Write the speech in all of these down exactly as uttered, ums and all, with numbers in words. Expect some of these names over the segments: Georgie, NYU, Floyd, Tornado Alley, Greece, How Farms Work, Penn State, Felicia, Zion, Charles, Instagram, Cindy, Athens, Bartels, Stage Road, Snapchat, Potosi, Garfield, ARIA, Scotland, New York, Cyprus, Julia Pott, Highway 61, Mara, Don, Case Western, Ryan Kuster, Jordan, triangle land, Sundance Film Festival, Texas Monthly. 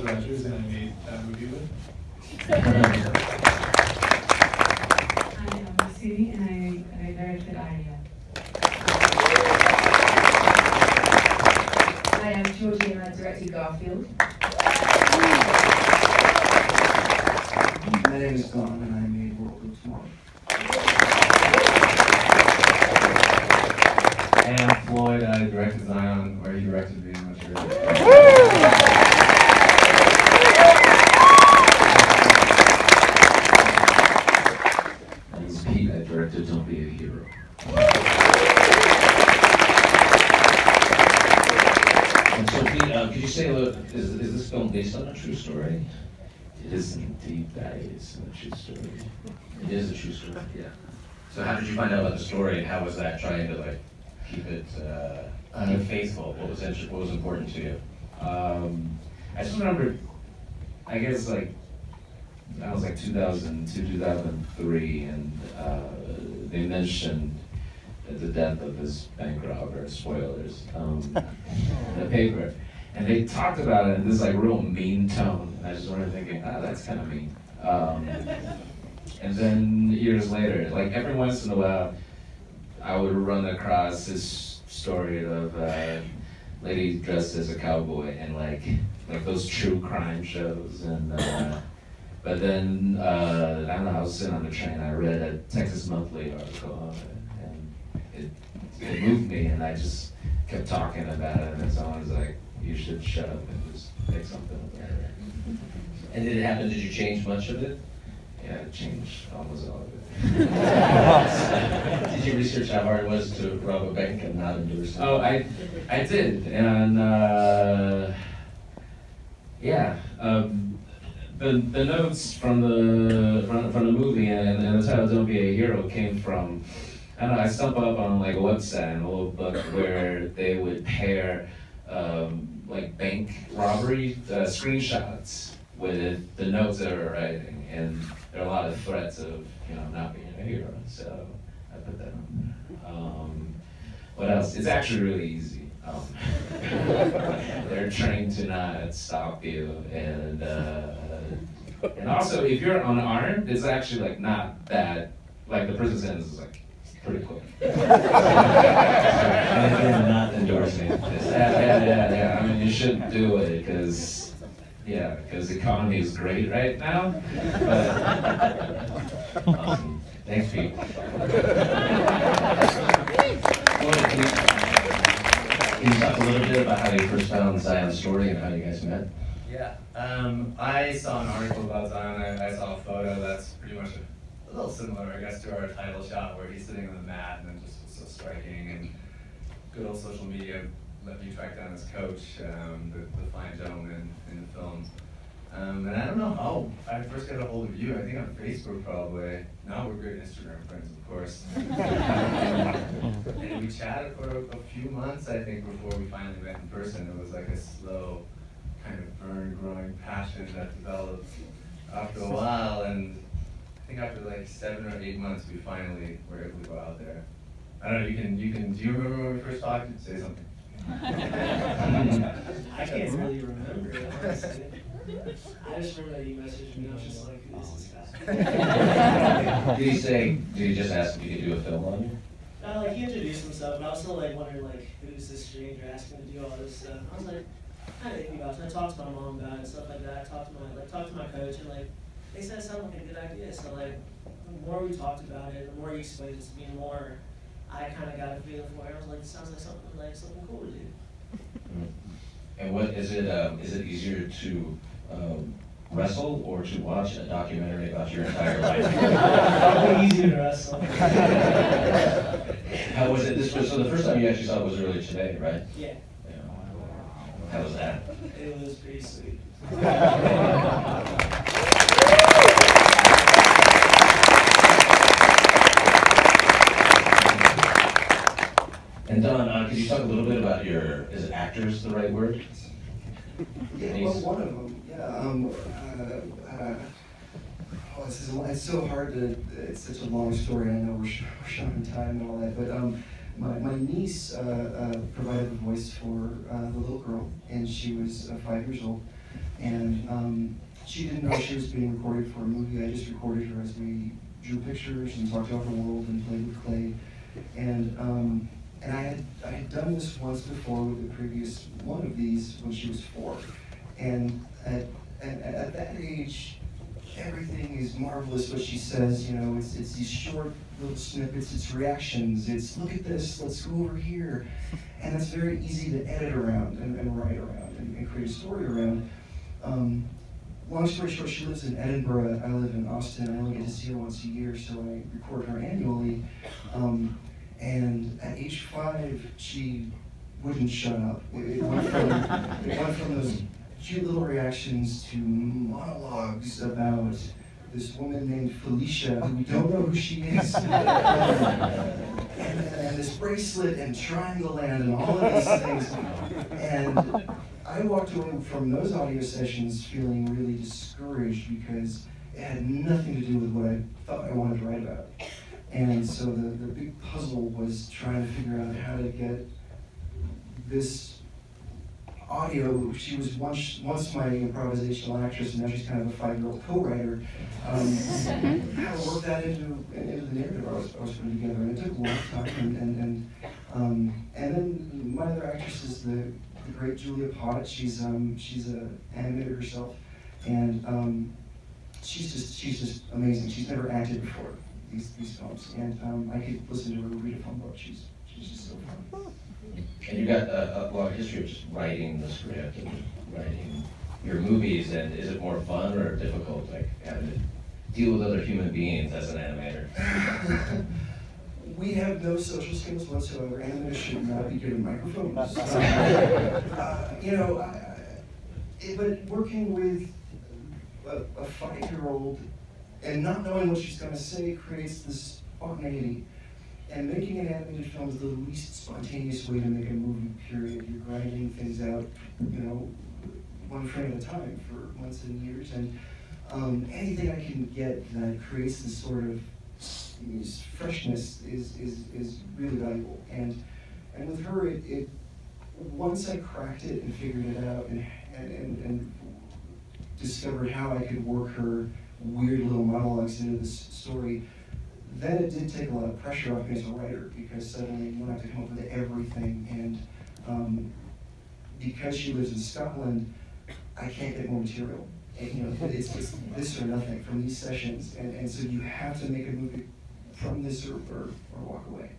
fellow graduates, and I made that movie with. I am Cindy, and I, I directed Aria. I am Georgie, and I directed Garfield. My name is Don, and I made World War Tomorrow. And I'm Floyd, I directed Zion, or he directed me, I'm not sure. I repeat, I directed Don't Be a Hero. And so, Pete, uh, could you say, look, is, is this film based on a true story? It is indeed, that is a true story. It is a true story, yeah. So how did you find out about the story, and how was that trying to, like, keep it uh, keep faithful? What was it, what was important to you? Um, I just remember, I guess, like, I was like two thousand two, two thousand three, and uh, they mentioned the death of this bank robber, spoilers, um, in the paper. And they talked about it in this like real mean tone. And I just remember thinking, ah, that's kind of mean. Um, and then years later, like every once in a while, I would run across this story of a uh, lady dressed as a cowboy and like like those true crime shows. And uh, but then uh, I don't know. I was sitting on the train. I read a Texas Monthly article on it, and it, it moved me. And I just kept talking about it. And someone was like, you should shut up and just make something about it. And did it happen? Did you change much of it? Yeah, I changed almost all of it. Did you research how hard it was to rob a bank and not endure something? Oh, I, I did, and uh, yeah, um, the the notes from the from, from the movie and, and the title "Don't Be a Hero" came from, I don't know, I stumbled up on like a website, an old book where they would pair Um, like bank robbery uh, screenshots with the notes that we're writing, and there are a lot of threats of, you know, not being a hero, so I put that on there. Um, what else? It's actually really easy. Um, they're trained to not stop you, and uh, and also if you're unarmed, it's actually like not that, like the prison sentence is like pretty quick. I'm not endorsing this. Yeah, yeah, yeah, yeah. I mean, you shouldn't do it because, yeah, because the economy is great right now. But, um, thanks, Pete. Can you talk a little bit about how you first found Zion's story and how you guys met? Yeah, um, I saw an article about Zion. I, I saw a photo that's pretty much a A little similar, I guess, to our title shot, where he's sitting on the mat, and it just was so striking. And good old social media let me track down his coach, um, the, the fine gentleman in the film. Um, and I don't know how I first got a hold of you. I think on Facebook, probably. Now we're great Instagram friends, of course. And we chatted for a, a few months, I think, before we finally met in person. It was like a slow, kind of burn, growing passion that developed after a while, and I think after like seven or eight months, we finally were able to go out there. I don't know. You can, you can. Do you remember when we first talked? Say something. I can't really remember. I just remember that you messaged me, and I was just like, "This is fascinating." Did he say? Did he just ask if you could do a film on you? Uh, like he introduced himself, and I was still like wondering, like, who's this stranger asking to do all this stuff? I was like, I didn't think about it. And I talked to my mom about it and stuff like that. I talked to my, like, talked to my coach, and like, they said it sounded like a good idea, so like the more we talked about it, the more you explained it to me, the more I kind of got a feel for it. I was like, it sounds like something like something cool to do. Mm. And what is it? Um, is it easier to um, wrestle or to watch a documentary about your entire life? Probably easier to wrestle. How was it? This was, so the first time you actually saw it was earlier today, right? Yeah. Yeah. How was that? It was pretty sweet. And Don, uh, could you talk a little bit about your, is actors the right word? Yeah, well, one of them, yeah. Um, uh, uh, oh, this is, it's so hard to, it's such a long story, I know we're, sh we're short on time and all that, but um, my, my niece uh, uh, provided a voice for uh, the little girl, and she was uh, five years old, And um, she didn't know she was being recorded for a movie. I just recorded her as we drew pictures and talked over the world and played with clay. And um, and I had I had done this once before with the previous one of these when she was four. And at at, at that age, everything is marvelous. What she says, you know, it's it's these short little snippets, it's reactions, it's look at this, let's go over here, and it's very easy to edit around and, and write around and, and create a story around. Um, long story short, she lives in Edinburgh, I live in Austin, I only get to see her once a year, so I record her annually, um, and at age five, she wouldn't shut up. It, it, went, from, it went from those cute little reactions to monologues about this woman named Felicia, who we don't know who she is, um, and, and this bracelet, and triangle land, and all of these things. And I walked away from those audio sessions feeling really discouraged because it had nothing to do with what I thought I wanted to write about. And so the, the big puzzle was trying to figure out how to get this audio. She was once, once my improvisational actress, and now she's kind of a five-year-old co-writer. Um, how to work that into, into the narrative I was, I was putting together, and it took a long time. And and and, um, and then my other actress is the, the great Julia Pott. She's um she's an animator herself, and um, she's just she's just amazing. She's never acted before these these films, and um, I could listen to her read a phone book. She's she's just so fun. And you got a, a long history of just writing the script and writing your movies. And is it more fun or difficult, like having to deal with other human beings as an animator? We have no social skills whatsoever. Animators should not be given microphones. Um, uh, you know, I, it, but working with a, a five-year-old and not knowing what she's going to say creates this spontaneity. And making an animated film is the least spontaneous way to make a movie, period. You're grinding things out, you know, one frame at a time for months and years. And um, anything I can get that creates this sort of this freshness is, is, is really valuable. And and with her, it, it once I cracked it and figured it out and, and, and discovered how I could work her weird little monologues into this story, then it did take a lot of pressure off me as a writer, because suddenly you don't have to come up with everything. And um, because she lives in Scotland, I can't get more material. And, you know, it's, it's this or nothing from these sessions, and, and so you have to make a movie from this or, or, or walk away.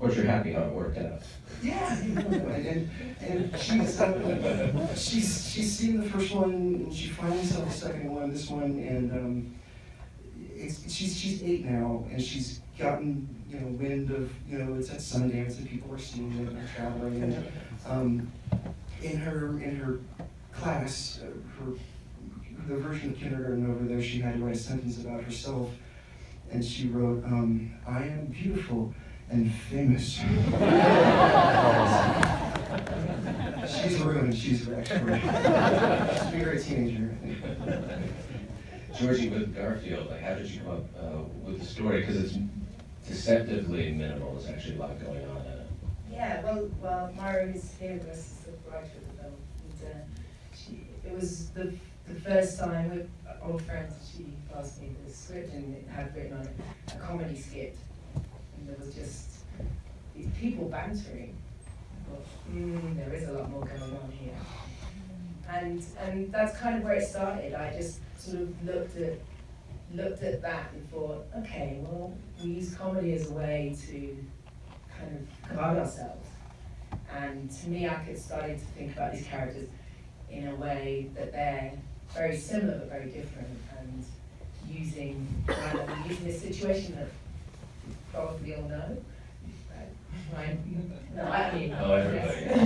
But you're happy how it worked out. Yeah, you know, and, and she's, uh, she's, she's seen the first one, and she finally saw the second one, this one, and um, It's, she's she's eight now, and she's gotten, you know, wind of, you know, it's at Sundance and people are seeing it and they're traveling. And um, in her in her class, uh, her the version of kindergarten over there, she had to write a sentence about herself, and she wrote, um, "I am beautiful and famous." She's ruined. She's wrecked. She's a great teenager. Georgie, with Garfield, like, how did you come up uh, with the story? Because it's deceptively minimal. There's actually a lot going on in it. Yeah, well, well, Mara is here with us as the writer of the film. And, uh, she, it was the the first time with old friends she passed me the script, and it had written on it a comedy skit, and there was just these people bantering. I thought, mm, there is a lot more going on here. And and that's kind of where it started. I just sort of looked at looked at that and thought, okay, well, we use comedy as a way to kind of guard ourselves. And to me, I could started to think about these characters in a way that they're very similar but very different, and using um, using a situation that you probably all know. Right. No, I mean, oh, everybody.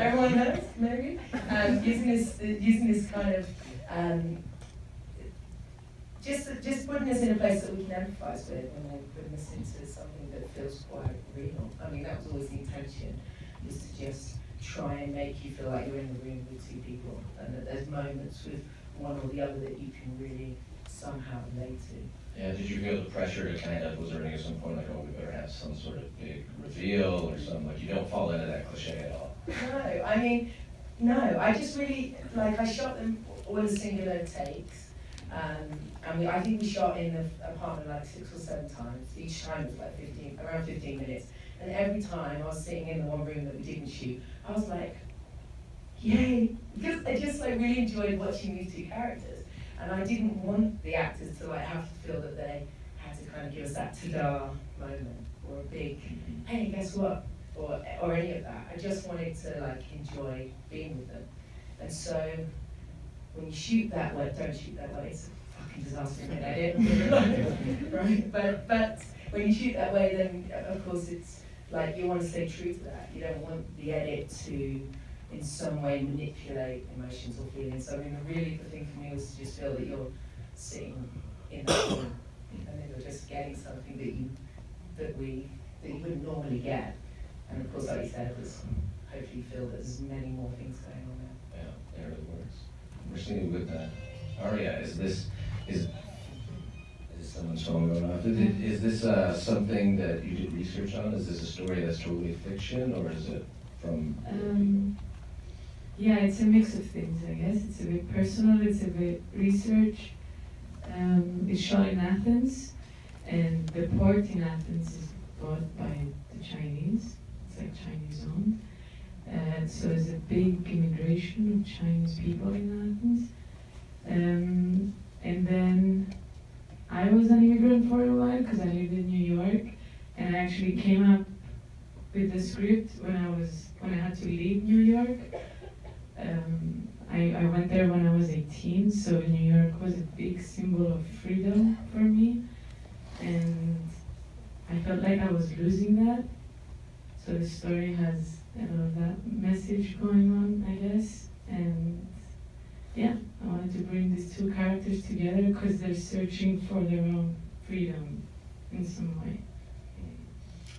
Everyone knows, maybe. Um, using this, uh, using this kind of, um, just just putting us in a place that we can empathise with, and then putting us into something that feels quite real. I mean, that was always the intention, was to just try and make you feel like you're in the room with two people, and that there's moments with one or the other that you can really somehow relate to. Yeah, did you feel the pressure to kind of, was there any at some point like, oh, we better have some sort of big reveal or something? Like, you don't fall into that cliche at all. No, I mean, No, I just really, like, I shot them all in singular takes. Um, and we, I think we shot in the apartment like six or seven times. Each time was like fifteen, around fifteen minutes. And every time I was sitting in the one room that we didn't shoot, I was like, yay! Because I just like really enjoyed watching these two characters. And I didn't want the actors to like have to feel that they had to kind of give us that ta-da moment or a big, hey, guess what? Or, or any of that. I just wanted to like enjoy being with them. And so when you shoot that way, don't shoot that way, it's a fucking disaster in edit. Right? But but when you shoot that way, then of course it's like you want to stay true to that. You don't want the edit to in some way manipulate emotions or feelings. So I mean the really the thing for me was to just feel that you're sitting in that room and then you're just getting something that you that we that you wouldn't normally get. And of course, like you said, was hopefully feel that there's many more things going on there. Yeah, there it really works. We're seeing with that. Aria, is this is is someone's phone going off? Is, it, is this uh, something that you did research on? Is this a story that's totally fiction, or is it from? Um, yeah, it's a mix of things. I guess it's a bit personal. It's a bit research. Um, it's shot in Athens, and the port in Athens is bought by the Chinese. Like Chinese owned. Uh, so there's a big immigration of Chinese people in Athens. Um, and then I was an immigrant for a while because I lived in New York, and I actually came up with the script when I was when I had to leave New York. Um, I, I went there when I was eighteen, so New York was a big symbol of freedom for me, and I felt like I was losing that. So the story has a lot of that message going on, I guess. And yeah, I wanted to bring these two characters together because they're searching for their own freedom in some way.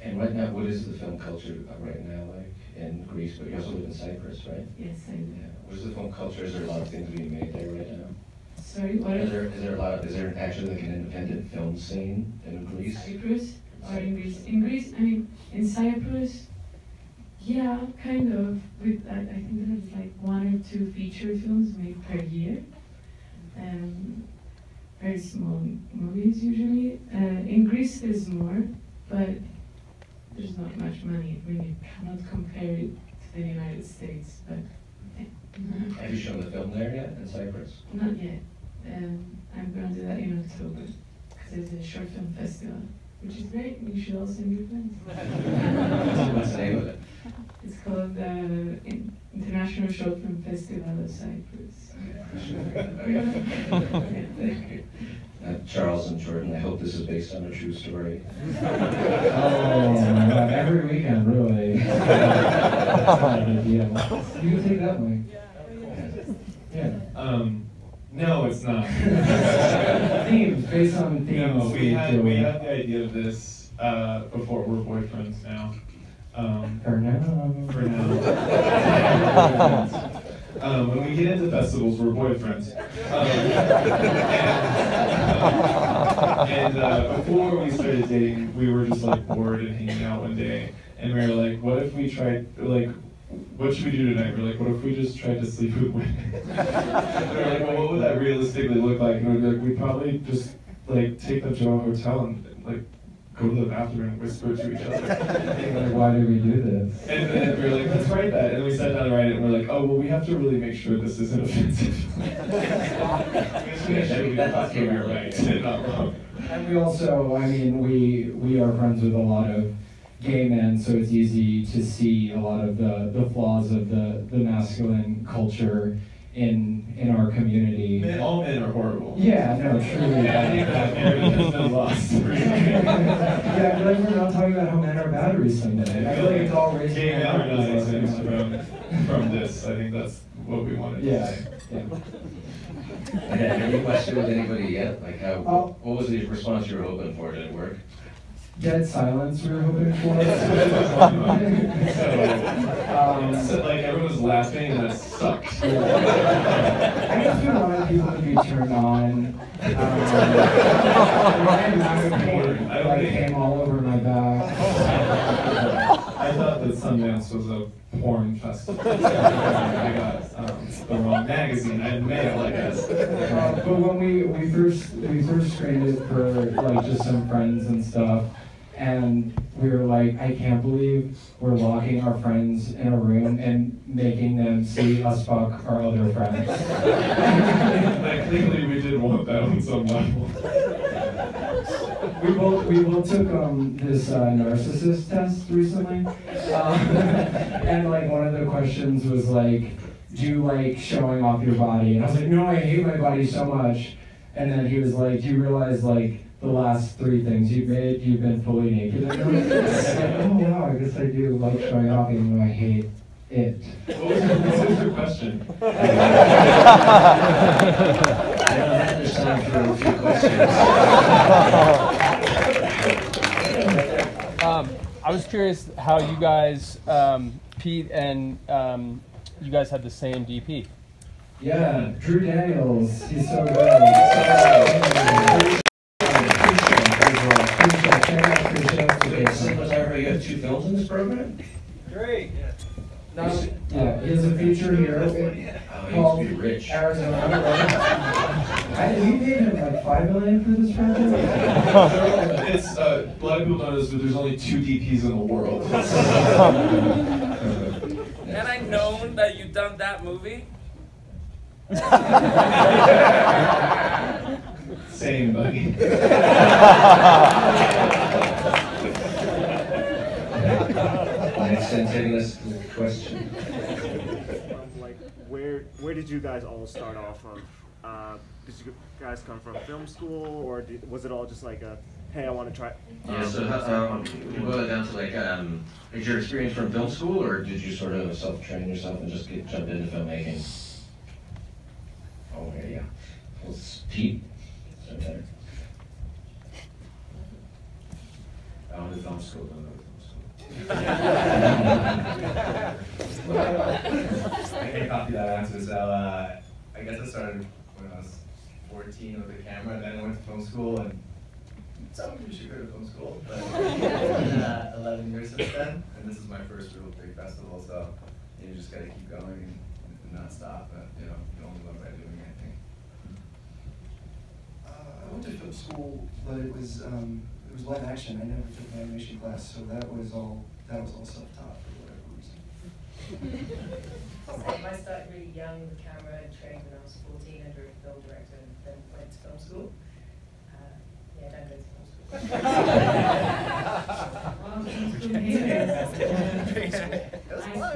And right now, what is the film culture right now like in Greece? But you also live in Cyprus, right? Yes, I do. Yeah. What is the film culture? Is there a lot of things being made there right now? Sorry, what? Is there, is there a lot of, is there actually like an independent film scene in Greece? Cyprus? Or in Greece, in Greece, I mean, in Cyprus, yeah, kind of. With I, I think there's like one or two feature films made per year, um, very small movies usually. Uh, in Greece, there's more, but there's not much money. Really, cannot compare it to the United States. But yeah. Have you shown the film there yet in Cyprus? Not yet. Um, I'm going to do that in October because there's a short film festival. Which is great, you should also be friends. What's the name of it? It's called the uh, International Short Film Festival of Cyprus. Okay. Thank you. Uh, Charles and Jordan, I hope this is based on a true story. Oh, every weekend, really. You can take that way. Yeah. Um, No, it's not. Theme, based on themes. No, we had, we had the idea of this uh, before. We're boyfriends now. Um, for now. For now. um, when we get into festivals, we're boyfriends. Um, and um, and uh, before we started dating, we were just like bored and hanging out one day. And we were like, what if we tried, like, what should we do tonight? We're like, what if we just tried to sleep with women? They're like, well, what would that realistically look like? And we'd be like, we'd probably just like take the Joe hotel and like go to the bathroom and whisper to each other. And like, why do we do this? And then we were like, let's write that. And we sat down and write it, and we're like, oh, well, we have to really make sure this isn't offensive. We just make sure we thought we were right and not wrong. And we also, I mean, we we are friends with a lot of gay men, so it's easy to see a lot of the, the flaws of the, the masculine culture in in our community. Men, all men are horrible. Yeah, no, truly. Yeah, I think that everything's been lost. Yeah, I feel like we're not talking about how men are batteries someday. I feel like it's all raised. Gay men are not exempt from, from this. I think that's what we wanted to yeah. say. Yeah. Have you questioned with anybody yet? Like, how? Oh. What was the response you were hoping for? Did it work? Dead silence we were hoping for. So, um, so, like, everyone was laughing and that sucked. Yeah. I guess we wanted people to be turned on. Um, I, I, I, I, I, I came all over my back. I thought that Sundance was a porn festival. I got um, the wrong magazine. I had mail, I guess. Uh, but when we we first we first screened it for like just some friends and stuff, and we were like, I can't believe we're locking our friends in a room and making them see us fuck our other friends. Like, clearly we did want that on some level. We both, we both took um, this uh, narcissist test recently, um, and like one of the questions was like, do you like showing off your body? And I was like, no, I hate my body so much. And then he was like, do you realize like the last three things you've made, you've been fully naked? And I was like, oh wow, I guess I do like showing off, even though I hate it. What was your, what was your question? I don't have the time for a few questions. Um, I was curious how you guys, um, Pete and um, you guys had the same D P. Yeah, Drew Daniels. He's so good. Appreciate it. Appreciate it. Since I already got two films in this program. Great. No, yeah, he has a feature here. Oh, he used to be rich. Arizona. I, we paid him like five million for this project. It's uh, a lot of people notice that there's only two D Ps in the world. Had I known that you'd done that movie? Same, buddy. Sensationalist question. Like, where where did you guys all start off from? Uh, did you guys come from film school, or did, was it all just like a, hey, I want to try? Yeah. Um, so how, um, we boil it down to like, um, is your experience from film school, or did you sort of self-train yourself and just get jumped into filmmaking? Oh yeah, yeah. Well, Pete. So better. I went to film school. I don't know. I can copy that answer. So uh, I guess I started when I was fourteen with a camera, and then I went to film school, and some of you should go to film school, but it's been uh, eleven years since then, and this is my first real big festival, so you just gotta keep going and, and not stop, but you know, you only learn by doing it, I think. Uh, I went to film school, but it was, um, It was live action. I never took an animation class, so that was all that was all self-taught for whatever reason. So I started really young with camera and trained when I was fourteen under a film director, and then went to film school. Uh, yeah, don't go to film school.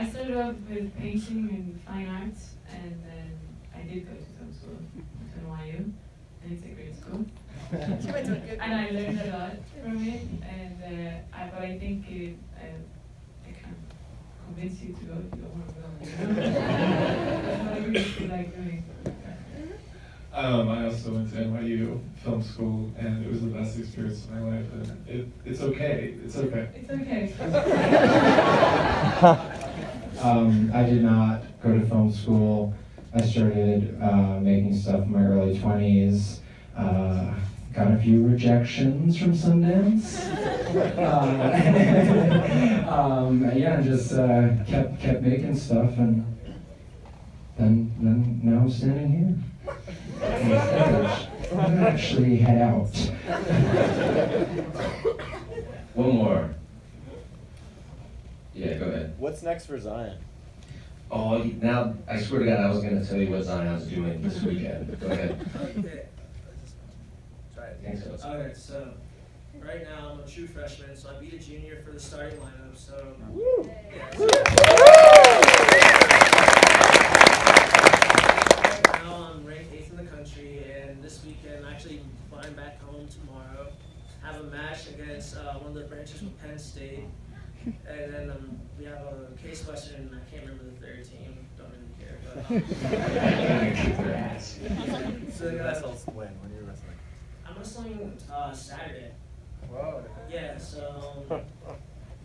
I started off with painting and fine arts, and then I did go to film school at N Y U, and it's a great school. And I learned a lot from it, and uh, I, but I think it, I, I can't convince you to go if you don't want to go. What do you feel like doing? Um, I also went to N Y U film school, and it was the best experience of my life. And it, it's okay. It's okay. It's okay. um, I did not go to film school. I started uh, making stuff in my early twenties. Uh, Got a few rejections from Sundance. uh, um, yeah, just uh, kept kept making stuff, and then then now I'm standing here. I'm gonna actually head out. One more. Yeah, go ahead. What's next for Zion? Oh, now I swear to God, I was gonna tell you what Zion's doing this weekend. Go ahead. So. Alright, so right now I'm a true freshman, so I beat a junior for the starting lineup, so. Woo. Yeah, so. Woo. Right now I'm ranked eighth in the country, and this weekend I'm actually flying back home tomorrow. Have a match against uh, one of the branches from Penn State, and then um, we have a Case Western, and I can't remember the third team. Don't really care, but. Um, so that's all split when you're wrestling. I'm wrestling uh, Saturday. Whoa. Yeah, so um,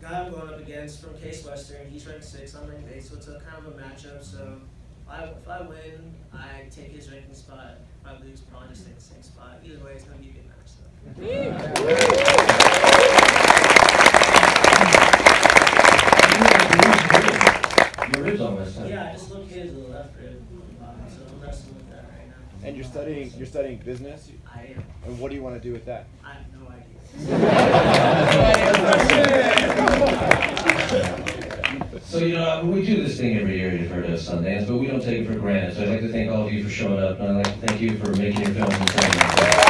guy I'm going up against from Case Western, he's ranked six, I'm ranked eight, so it's a kind of a matchup. So if I, if I win, I take his ranking spot. If I lose, probably just take the same spot. Either way, it's going to be a good match. So. studies in the last grade, um, so I'm wrestling with that right now. And you're studying, you're studying business? I am. And what do you want to do with that? I have no idea. So, you know, we do this thing every year, you've heard of Sundance, but we don't take it for granted. So I'd like to thank all of you for showing up, and I'd like to thank you for making your films and stuff.